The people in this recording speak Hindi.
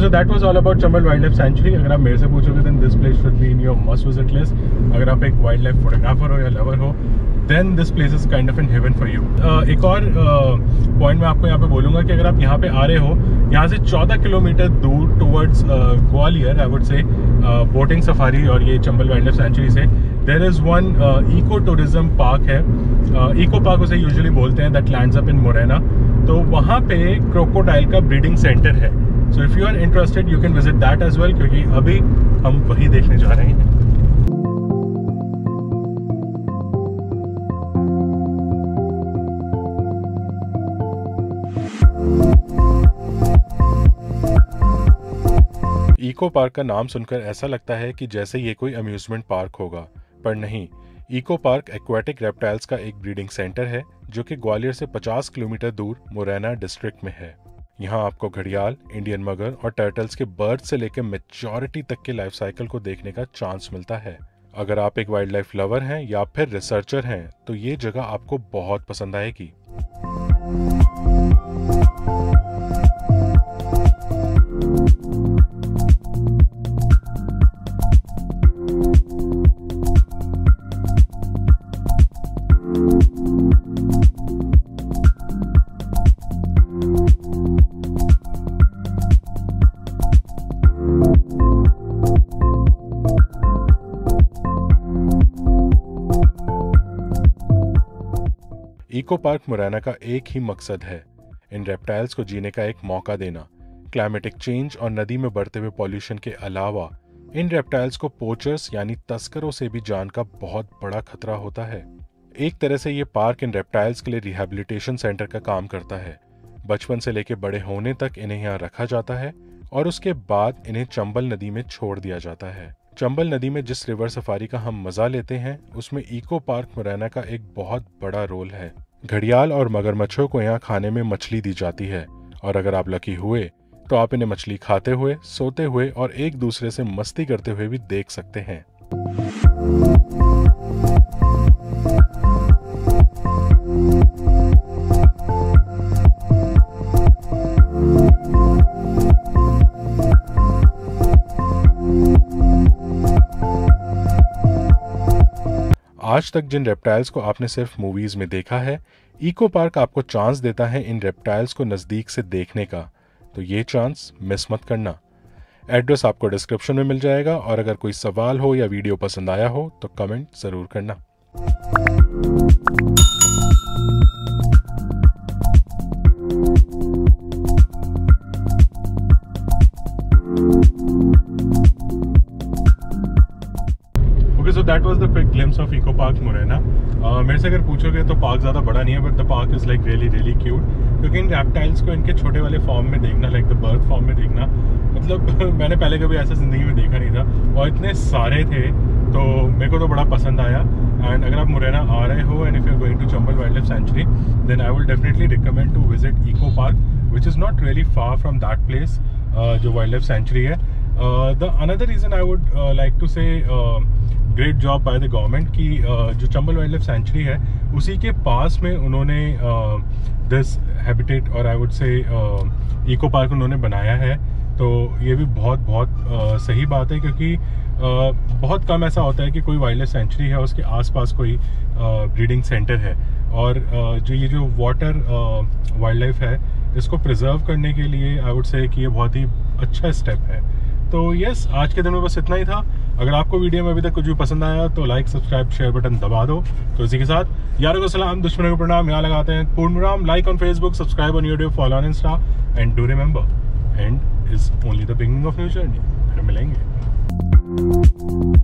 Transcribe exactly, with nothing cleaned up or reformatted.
Okay, so that was all about Chambal Wildlife Sanctuary. अगर आप मेरे से पूछोगे then this place should be in your must visit list. अगर आप एक वाइल्ड लाइफ फोटोग्राफर हो या लवर हो then this place is kind of in heaven for you. Uh, एक और पॉइंट uh, मैं आपको यहाँ पे बोलूँगा कि अगर आप यहाँ पे आ रहे हो, यहाँ से चौदह किलोमीटर दूर towards uh, Gwalior, I would say, boating uh, safari और ये चंबल वाइल्ड लाइफ सेंचुरी से there is one eco tourism park है. इको uh, पार्क उसे यूजुअली बोलते हैं, that lands up in Morena. तो वहाँ पे क्रोकोडाइल का ब्रीडिंग सेंटर है. So if you are interested, you can visit that as well, क्योंकि अभी हम वही देखने जा रहे हैं. इको पार्क का नाम सुनकर ऐसा लगता है कि जैसे ये कोई अम्यूजमेंट पार्क होगा, पर नहीं. इको पार्क एक्वाटिक रेप्टाइल्स का एक ब्रीडिंग सेंटर है जो कि ग्वालियर से पचास किलोमीटर दूर मोरेना डिस्ट्रिक्ट में है. यहाँ आपको घड़ियाल, इंडियन मगर और टर्टल्स के बर्थ से लेकर मेच्योरिटी तक के लाइफ साइकिल को देखने का चांस मिलता है. अगर आप एक वाइल्ड लाइफ लवर हैं या फिर रिसर्चर हैं तो ये जगह आपको बहुत पसंद आएगी. इको पार्क मोरेना का एक ही मकसद है, इन रेप्टाइल्स को जीने का एक मौका देना. क्लाइमेटिक चेंज और नदी में बढ़ते हुए पॉल्यूशन के अलावा इन रेप्टाइल्स को पोचर्स यानी तस्करों से भी जान का बहुत बड़ा खतरा होता है. एक तरह से ये पार्क इन रेप्टाइल्स के लिए रिहैबिलिटेशन सेंटर का काम करता है. बचपन से लेकर बड़े होने तक इन्हें यहाँ रखा जाता है और उसके बाद इन्हें चंबल नदी में छोड़ दिया जाता है. चंबल नदी में जिस रिवर सफारी का हम मजा लेते हैं उसमें इको पार्क मोरेना का एक बहुत बड़ा रोल है. घड़ियाल और मगरमच्छों को यहाँ खाने में मछली दी जाती है और अगर आप लकी हुए तो आप इन्हें मछली खाते हुए, सोते हुए और एक दूसरे से मस्ती करते हुए भी देख सकते हैं. आज तक जिन रेप्टाइल्स को आपने सिर्फ मूवीज में देखा है, इको पार्क आपको चांस देता है इन रेप्टाइल्स को नज़दीक से देखने का, तो ये चांस मिस मत करना. एड्रेस आपको डिस्क्रिप्शन में मिल जाएगा और अगर कोई सवाल हो या वीडियो पसंद आया हो तो कमेंट ज़रूर करना. So that was the quick glimpse of Eco Park Morena. Uh, मेरे से अगर पूछोगे तो पार्क ज़्यादा बड़ा नहीं है, but the park is like really really cute, क्योंकि इन रेप्टाइल्स को इनके छोटे वाले फॉर्म में देखना, लाइक द बर्थ फॉर्म में देखना, मतलब मैंने पहले कभी ऐसा ज़िंदगी में देखा नहीं था और इतने सारे थे, तो मेरे को तो बड़ा पसंद आया. एंड अगर आप मोरेना आ रहे हो and if you are going to Chambal wild life sanctuary then I will definitely recommend to visit eco park which is not really far from that place जो वाइल्ड लाइफ सेंचुरी है. The another reason I would like to say great job by the government की uh, जो चंबल वाइल्ड लाइफ सेंचुरी है उसी के पास में उन्होंने दिस हैबिटेट और I would say eco park उन्होंने बनाया है, तो ये भी बहुत बहुत uh, सही बात है, क्योंकि uh, बहुत कम ऐसा होता है कि कोई वाइल्ड लाइफ सेंचुरी है उसके आसपास कोई ब्रीडिंग uh, सेंटर है. और uh, जो ये जो वाटर वाइल्ड लाइफ है इसको प्रिजर्व करने के लिए आई वुड से कि ये बहुत ही अच्छा स्टेप है. तो यस, आज के दिन में बस इतना ही था. अगर आपको वीडियो में अभी तक कुछ भी पसंद आया तो लाइक, सब्सक्राइब, शेयर बटन दबा दो. तो इसी के साथ यारों को सलाम, दुश्मनों को प्रणाम, यहाँ लगाते हैं पूर्णविराम. Like on Facebook, subscribe on YouTube, follow on Insta and do remember end is only the beginning of new journey. फिर मिलेंगे.